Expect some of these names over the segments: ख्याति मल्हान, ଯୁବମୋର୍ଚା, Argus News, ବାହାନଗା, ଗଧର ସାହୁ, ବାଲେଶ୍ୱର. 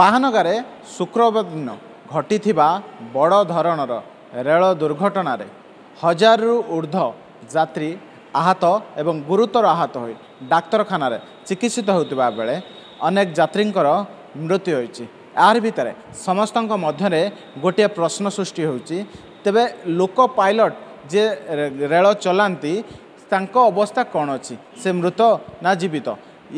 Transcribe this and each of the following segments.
ବାହାନଗାରେ ଶୁକ୍ରବାର ଦିନ ଘଟିଥିବା ବଡ଼ ଧରଣର ରେଳ ଦୁର୍ଘଟଣାରେ ହଜାରରୁ ଉର୍ଦ୍ଧ୍ୱ ଯାତ୍ରୀ ଆହତ ଏବଂ ଗୁରୁତର ଆହତ ହୋଇ ଡାକ୍ତରଖାନାରେ ଚିକିତ୍ସିତ ହେଉଥିବା ବେଳେ ଅନେକ ଯାତ୍ରୀଙ୍କର ମୃତ୍ୟୁ ହୋଇଛି। ଏହାରି ଭିତରେ ସମସ୍ତଙ୍କ ମଧ୍ୟରେ ଗୋଟିଏ ପ୍ରଶ୍ନ ସୃଷ୍ଟି ହେଉଛି, ତେବେ ଲୋକ ପାଇଲଟ ଯିଏ ରେଳ ଚଲାନ୍ତି ତାଙ୍କ ଅବସ୍ଥା କ'ଣ ଅଛି? ସେ ମୃତ ନା ଜୀବିତ?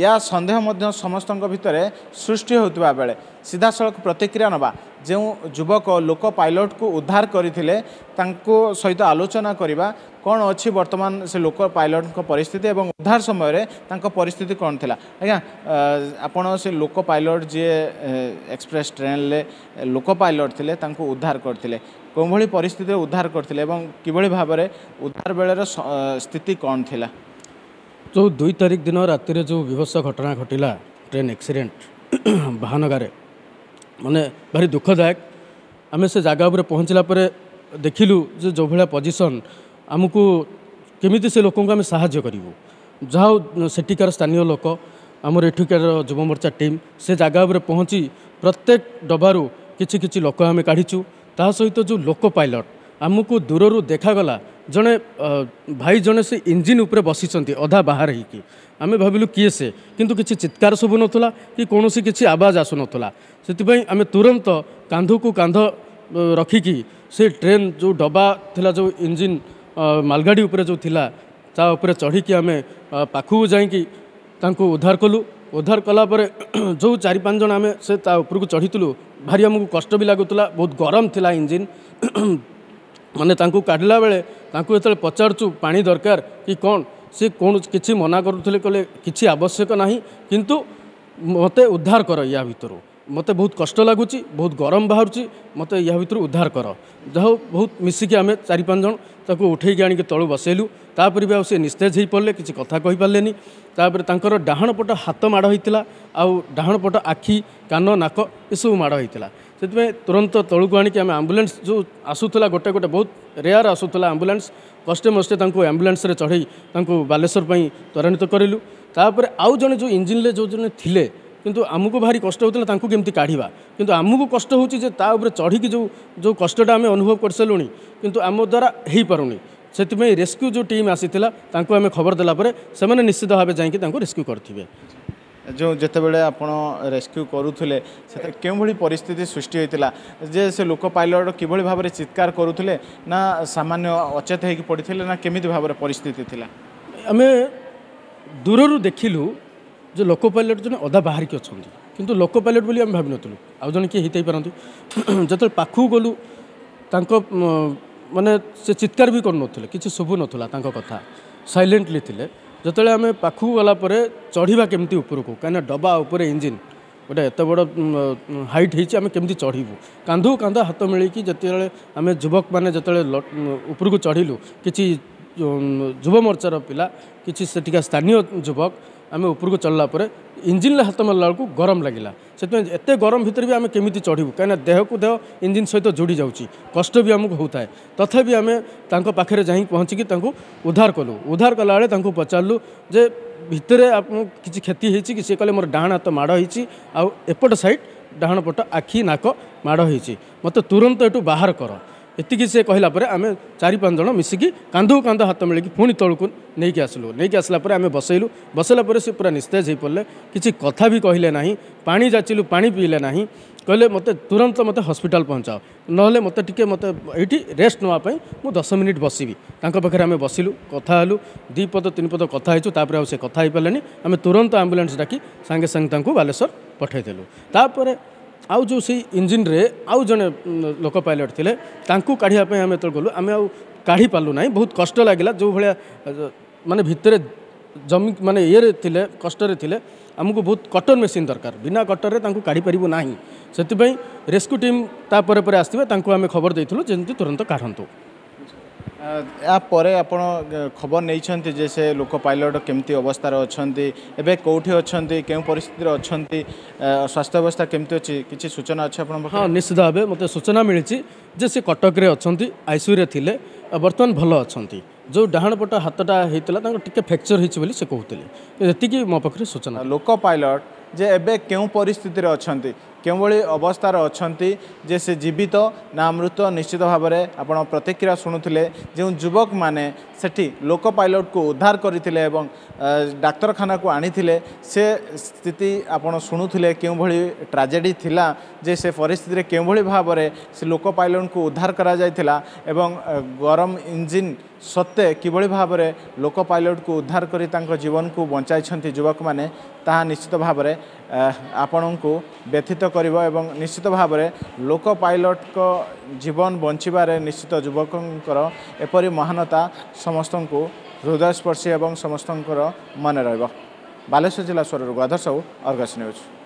या सन्देह मध्य समस्त भितर सृष्टि होता बेले सीधा सड़क प्रतिक्रिया नवा जो युवक लोक पायलट को उद्धार करते सहित आलोचना करवा कौन अच्छी वर्तमान से लोक पायलट को परिस्थिति और उद्धार समय परिस्थिति कौन थी आज्ञा आपण से लोक पायलट जी एक्सप्रेस ट्रेन ले लोक पायलट थे उद्धार करते कौन परिस्थिति उद्धार करते किभली भाव में उद्धार बेलर स्थिति कौन थी? जो 2 तारीख दिन राति जो विभत्स घटना घटला ट्रेन एक्सीडेंट बाहानगारे माने भारी दुखदायक। आम से जगह पर पहुँचला देखिलु जो भाया पोजिशन आमको केमी से लोक आम साहाय्य करूँ जहाँ सेठिकार स्थानीय लोक आमर एठिकार युवमोर्चा टीम से जगह पर पहुँची प्रत्येक डबारू कि लोक आम काढ़ीचु ता सहित जो लोक पायलट आमको दूर देखागला जड़े भाई जड़े से इंजिन उपरे बसी अधा बाहर होगी आम भाविलु किए से किंतु किसी चित्कार शुभु ना कि कौन सी किसी आवाज आसू ना से आम तुरंत कांध को कांध रखिकी से ट्रेन जो डबा थिला जो इंजिन मालगाड़ी उपरे जो थिला ता उपरे चढ़ी आम पाखु जाइकी तांको उद्धार कलु। उद्धार कलापर जो 4-5 जन आम से उपरकू चढ़ीलु भारी आमको कष्ट भी लगुला बहुत गरम थिला इंजिन माने तांकु काढ़ला बेले तांकु एतले पचारचु पानी दरकार कि कौन से कौन किसी मना करुले कले किसी आवश्यक नहीं किंतु मते उद्धार कर या भितर मते बहुत कष्ट लगुची बहुत गरम बाहरुची मते या भितर उद्धार कर जहाँ बहुत मिसिकी आम 4-5 जन ताकु उठेक आणिक तलू बसैलू तापर भी आ निस्तेज हो पड़े किसी कथा कही पारे तापर तांकर डाहण पट हाथ माड़ होता आउ डाहण पट आखि कान नाक एसबू माड़ होता से तुरंत तलू आणिक आम आम्बुलांस जो आसूला गोटे गोटे बहुत रेयर आसूला आम्बुलांस कष्टे मस्टे आम्बुलांस चढ़ई बालेश्वर पर त्वरान्वित करूँ तापर आउ जड़े जो इंजिन जो जड़े थे किंतु आमको भारी कष्ट होता केमती काढ़ा किंतु आमको कष्ट हो चढ़ी जो जो कष्टा आम अनुभव कर सारूँ किंतु आम द्वारा हो पारूनी से रेस्क्यू जो टीम आसी आम खबर देलापर से निश्चित भाव जाकि रेस्क्यू करेंगे। जो जितेबले आपण रेस्क्यू करुले के परिस्थिति सृष्टि होता जे से लोक पायलट किभली भाव में चित्कार करुले ना सामान्य अचेत होगी पड़ते ना केमी भाव में परिस्थिति थी आम दूर देखिलु जो लोक पायलट जो अदा बाहरिक अच्छा किंतु लोक पायलट बोली आम भाव नु आज जन किए होते पारती जो पाखु गलु माने से चित्कार भी करूनते किसी शुभु ना कथा साइलेंटली थे जोबले आम पाखु गलापर चढ़ा केमती उपरको कहीं डबा उपर इंजिन गोटे एत बड़ हाइट होमती चढ़ू कांधु कांध हाथ मिलकी जिते आम युवक मैंने जो उपरक चढ़लु किसी युवमोर्चार पिला किसी सेठिका स्थानीय युवक आम उपरक चढ़लापर इंजिन हाथ मारा बेलू गरम लगिला से एत गरम भितर भी आम केमी चढ़ू कहीं देह को देह इंजिन सहित जोड़ी जाऊँगी कष्ट भी आमको होता है तथा भी आम पाखे जा पहुँचिकी उद्धार कलु। उद्धार कला बेलू पचारू जे भितर किसी क्षति होती कि सी कहे मोर डाण हाथ माड़ होती एपट साइड डाण पट आखि नाक माड़ होती मत तुरंत यू बाहर कर एतिक से कहला परे आमे 4-5 जन मिसिकी कांधु कांध हाथ मिलकी पुणी तलक नहीं आसलु नहीं आसला परे आमे बसैलू बसला परे से पूरा निस्तेज हो पड़े किसी कथा भी कहले ना पानी जाचिलु पानी पीले ना कहले मते तुरंत मते हॉस्पिटल पहुँचाओ नहले मते टिके मते एठी रेस्ट नापी मु 10 मिनिट बसबी तांका पाखरे आमे बसिलु कथा हलु 2-3 पद कथा हेचु तापर से कथा हो पारे आमे तुरंत एम्बुलेंस डाकी सांगे सांगे तांको बालेश्वर पठाई देलु। तापर आउ जो से इंजिन रे आउ जने लोक पायलट थे तांकू काढ़िया पे आम तो गलु आम काढ़ी पालु ना बहुत कष्ट लगिला जो भाया माने भितर जमी माने ये थिले कष्ट रे थिले आमको बहुत कटर मेसीन दरकार बिना कटर रे तांकू काढ़ी परिबो नाही से रेस्क्यू टीम तापर पर आस्थिबा तांकू आम खबर देइथिलु जेंति तुरंत काढंतु। यापर आप खबर नहीं जे से लोक पायलट केमती अवस्था अच्छा एवं कौटी अच्छा क्यों परिस्थिति अच्छा स्वास्थ्य अवस्था केमती अच्छी किसी सूचना अच्छे आप? हाँ निश्चित भाव मत सूचना मिली जे से कटक अच्छा आईसीयू थे बर्तमान भल अच्छा जो डाहण पट हाथटा होता टी फ्रैक्चर होती कहते हैं ये मो पाखे सूचना लोक पायलट जे एवं क्यों परिस्थिति अच्छा केवली अवस्थार अछंती जे से जीवित ना मृत निश्चित भाव में आपण प्रतिक्रिया शुणुले जो युवक माने सेठी लोको पायलट को उद्धार करते एवं डाक्तरखाना को आनी से स्थिति आपण शुणुले केवली ट्राजेडी थिला जे से परिस्थिति केवली भाव में से लोको पायलट को उद्धार करा जायथिला एवं गरम इंजिन सत्ते किभली भाव में लोको पायलट को उद्धार करी तांको जीवन को बंचाई युवक माने ताहा निश्चित भाव में आपण को व्यथित करिवो एवं निश्चित भाव में लोको पायलट को जीवन बंचिबारे निश्चित युवकंकर एपरि महानता समस्तंको हृदयस्पर्शी एवं समस्तंकर मन रहिबो। बालेश्वर जिला स्वरर गधर साहू, अर्गस न्यूज।